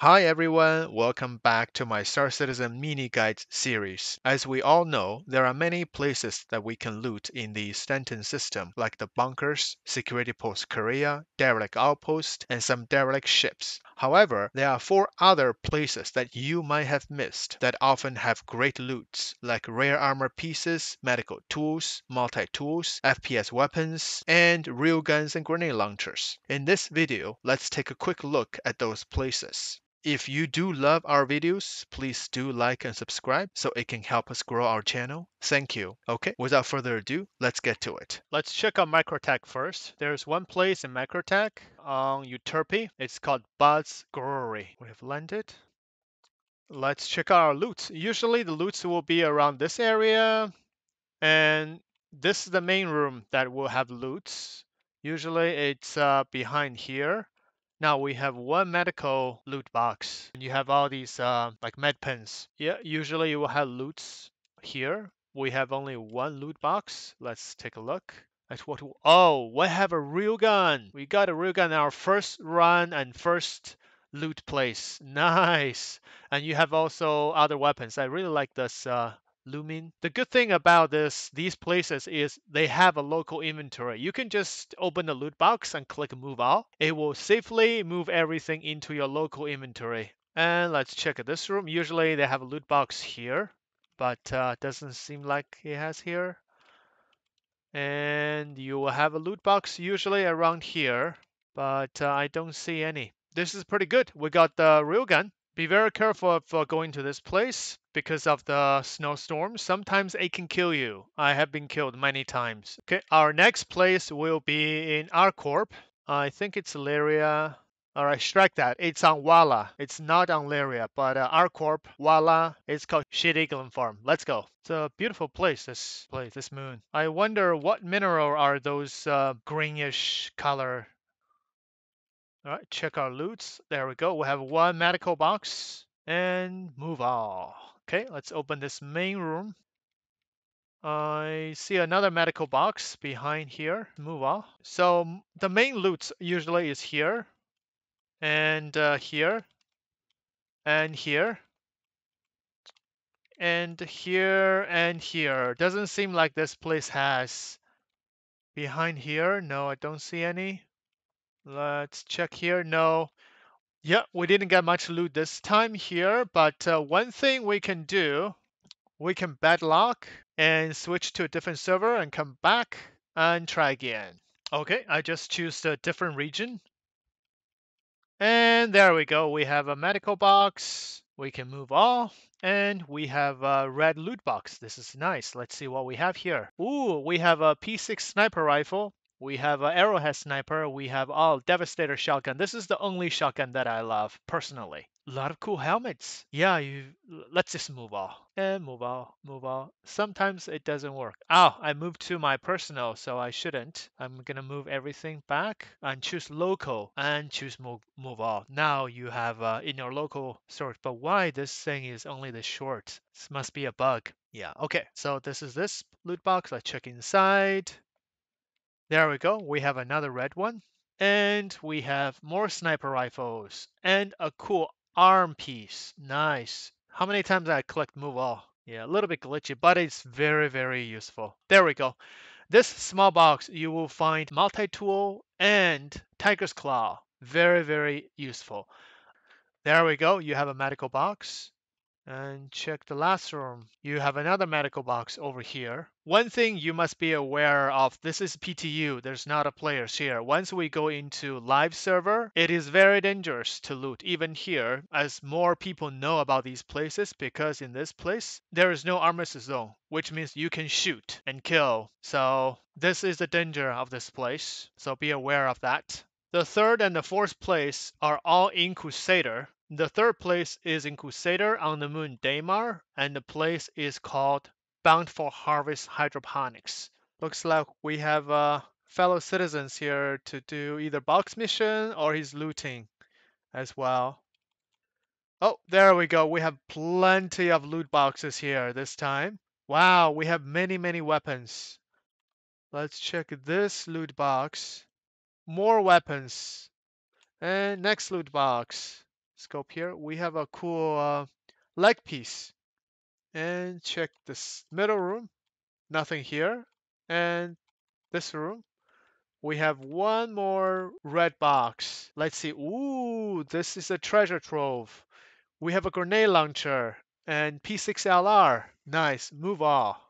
Hi everyone, welcome back to my Star Citizen mini guide series. As we all know, there are many places that we can loot in the Stanton system, like the bunkers, Security Post Korea, derelict outpost, and some derelict ships. However, there are four other places that you might have missed that often have great loots, like rare armor pieces, medical tools, multi-tools, FPS weapons, and railguns and grenade launchers. In this video, let's take a quick look at those places. If you do love our videos, please do like and subscribe so it can help us grow our channel. Thank you. Okay, without further ado, let's get to it. Let's check out Microtech first. There's one place in Microtech on Euterpe. It's called Bud's Growery. We have landed. Let's check out our loots. Usually the loots will be around this area, and this is the main room that will have loots. Usually it's behind here. Now we have one medical loot box, and you have all these like med pens. Yeah, usually you will have loots here. We have only one loot box. Let's take a look at what. Oh, we have a railgun. We got a railgun in our first run and first loot place. Nice. And you have also other weapons. I really like this Lumin. The good thing about these places is they have a local inventory. You can just open the loot box and click move all. It will safely move everything into your local inventory. And let's check at this room. Usually they have a loot box here, but doesn't seem like it has here. And you will have a loot box usually around here, but I don't see any. This is pretty good. We got the railgun. Be very careful of going to this place because of the snowstorm. Sometimes it can kill you. I have been killed many times. Okay, our next place will be in ArCorp. I think it's Lyria. Alright, strike that. It's on Walla. It's not on Lyria, but ArCorp, Walla. It's called Shady Glen Farm. Let's go. It's a beautiful place, this place, this moon. I wonder what mineral are those greenish color. All right, check our loots. There we go. We have one medical box and move on. Okay, let's open this main room. I see another medical box behind here. Move on. So the main loot usually is here and here and here and here and here. Doesn't seem like this place has behind here. No, I don't see any. Let's check here. No. Yeah, we didn't get much loot this time here, but one thing we can do, we can badlock and switch to a different server and come back and try again. Okay, I just choose a different region. And there we go. We have a medical box. We can move all. And we have a red loot box. This is nice. Let's see what we have here. Ooh, we have a P6 sniper rifle. We have an arrowhead sniper. We have devastator shotgun. This is the only shotgun that I love personally. A lot of cool helmets. Yeah, let's just move on and move on, move on. Sometimes it doesn't work. Oh, I moved to my personal, so I shouldn't. I'm gonna move everything back and choose local and choose move all. Now you have in your local search. But why this thing is only this short? This must be a bug. Yeah. Okay. So this is this loot box. Let's check inside. There we go. We have another red one. And we have more sniper rifles. And a cool arm piece. Nice. How many times I clicked move all? Yeah, a little bit glitchy, but it's very, very useful. There we go. This small box, you will find multi-tool and tiger's claw. Very, very useful. There we go. You have a medical box. And check the last room. You have another medical box over here. One thing you must be aware of, this is PTU. There's not a players here. Once we go into live server, it is very dangerous to loot even here, as more people know about these places, because in this place there is no armistice zone, which means you can shoot and kill. So this is the danger of this place. So be aware of that. The third and the fourth place are all in Crusader. The third place is in Crusader on the moon Daymar, and the place is called Bountiful Harvest Hydroponics. Looks like we have fellow citizens here to do either box mission or he's looting as well. Oh, there we go. We have plenty of loot boxes here this time. Wow, we have many, many weapons. Let's check this loot box. More weapons. And next loot box. scope here, we have a cool leg piece. And check this middle room, nothing here. And this room, we have one more red box. Let's see. Ooh, this is a treasure trove. We have a grenade launcher and P6LR. Nice, move all.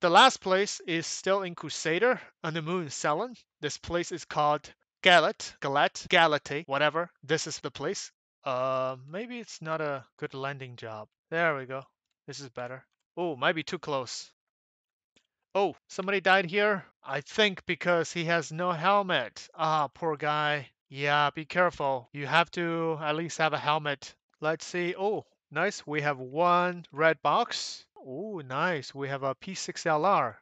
The last place is still in Crusader on the moon, Selin. This place is called Gallete, whatever. This is the place. Maybe it's not a good landing job. There we go. This is better. Oh, might be too close. Oh, somebody died here. I think because he has no helmet. Ah, poor guy. Yeah, be careful. You have to at least have a helmet. Let's see. Oh, nice. We have one red box. Oh, nice. We have a P6LR.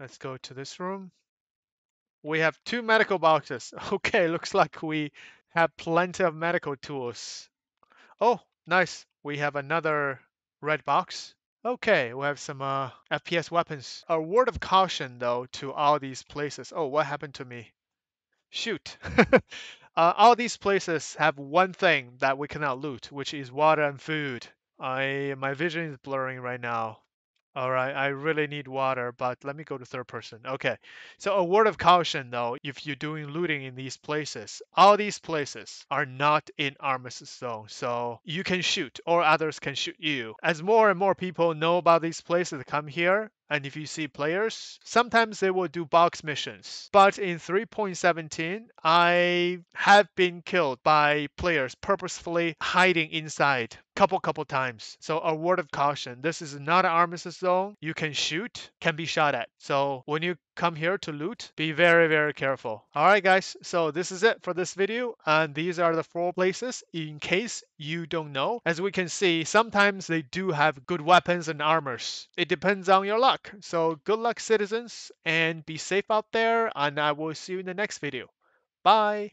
Let's go to this room. We have two medical boxes. Okay, looks like we have plenty of medical tools. Oh, nice. We have another red box. Okay, we have some FPS weapons. A word of caution, though, to all these places. Oh, what happened to me? Shoot. All these places have one thing that we cannot loot, which is water and food. My vision is blurring right now. All right, I really need water, but let me go to third person. Okay, so a word of caution, though, if you're doing looting in these places, all these places are not in armistice zone, so you can shoot or others can shoot you. As more and more people know about these places, come here, and if you see players, sometimes they will do box missions. But in 3.17, I have been killed by players purposefully hiding inside couple times. So a word of caution, this is not an armistice zone. You can shoot, can be shot at. So when you come here to loot, be very, very careful. All right, guys, so this is it for this video. And these are the four places in case you don't know. As we can see, sometimes they do have good weapons and armors. It depends on your luck. So good luck, citizens, and be safe out there. And I will see you in the next video. Bye.